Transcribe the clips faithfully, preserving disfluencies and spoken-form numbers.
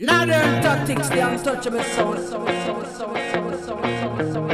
Northern Tactics, the untouchable soul. soul, soul, soul, soul, soul, soul, soul, soul, soul.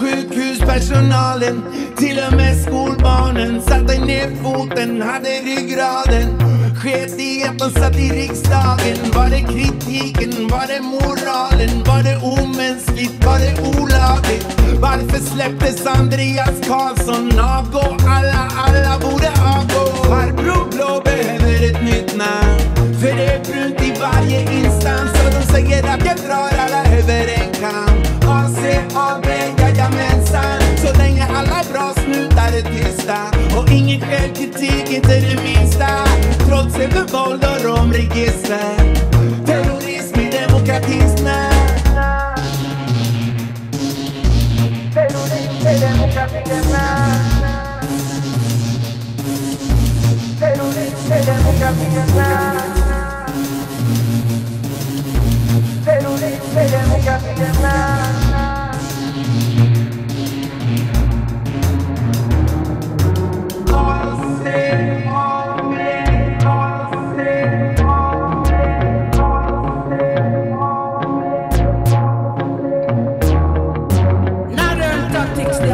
Sjukhuspersonalen, till och med skolbarnen satte ner foten, hade ryggraden. Sket i att de satt i riksdagen. Var det kritiken? Var det moralen? Var det omänskligt? Var det olagligt? Varför släpptes Andreas Karlsson? Avgå, alla, alla borde avgå. Farbror Blå behöver ett nytt namn, för det är brunt i varje instans. Och de säger att jag drar alla över en kam. A C A B, jajamensan. Så länge alla bra snutar är tysta och ingen självkritik, inte det minsta. Trots övervåld och romregister, terrorism i demokratins namn. Terrorism i demokratins namn. Terrorism i demokratins namn. Terrorism i demokratins namn. Northern Tactics.